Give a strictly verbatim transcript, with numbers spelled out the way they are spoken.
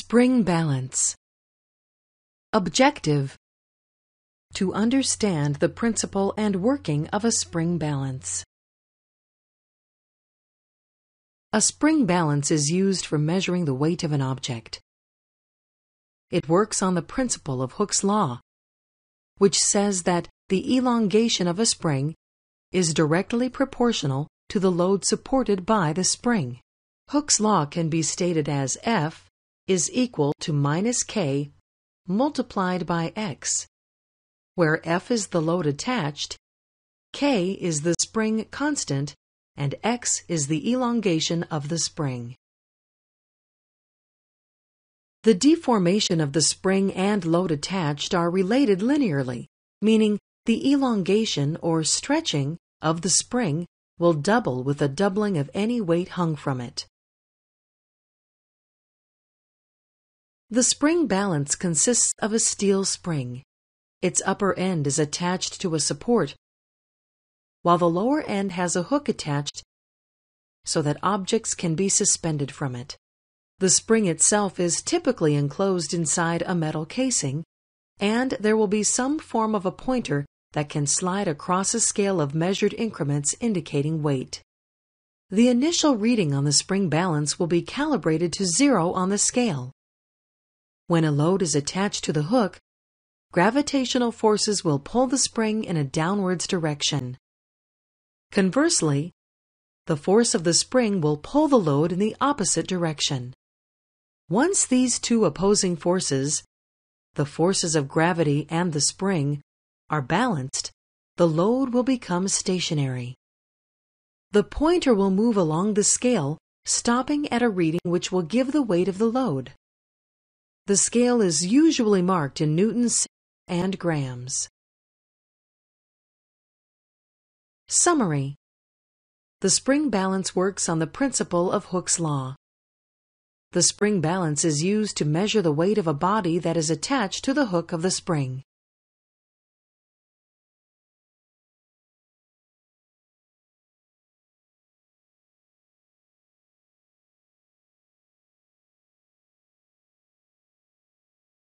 Spring balance. Objective: to understand the principle and working of a spring balance. A spring balance is used for measuring the weight of an object. It works on the principle of Hooke's law, which says that the elongation of a spring is directly proportional to the load supported by the spring. Hooke's law can be stated as F is equal to minus K multiplied by X, where F is the load attached, K is the spring constant, and X is the elongation of the spring. The deformation of the spring and load attached are related linearly, meaning the elongation or stretching of the spring will double with a doubling of any weight hung from it. The spring balance consists of a steel spring. Its upper end is attached to a support, while the lower end has a hook attached so that objects can be suspended from it. The spring itself is typically enclosed inside a metal casing, and there will be some form of a pointer that can slide across a scale of measured increments indicating weight. The initial reading on the spring balance will be calibrated to zero on the scale. When a load is attached to the hook, gravitational forces will pull the spring in a downwards direction. Conversely, the force of the spring will pull the load in the opposite direction. Once these two opposing forces, the forces of gravity and the spring, are balanced, the load will become stationary. The pointer will move along the scale, stopping at a reading which will give the weight of the load. The scale is usually marked in newtons and grams. Summary: the spring balance works on the principle of Hooke's law. The spring balance is used to measure the weight of a body that is attached to the hook of the spring.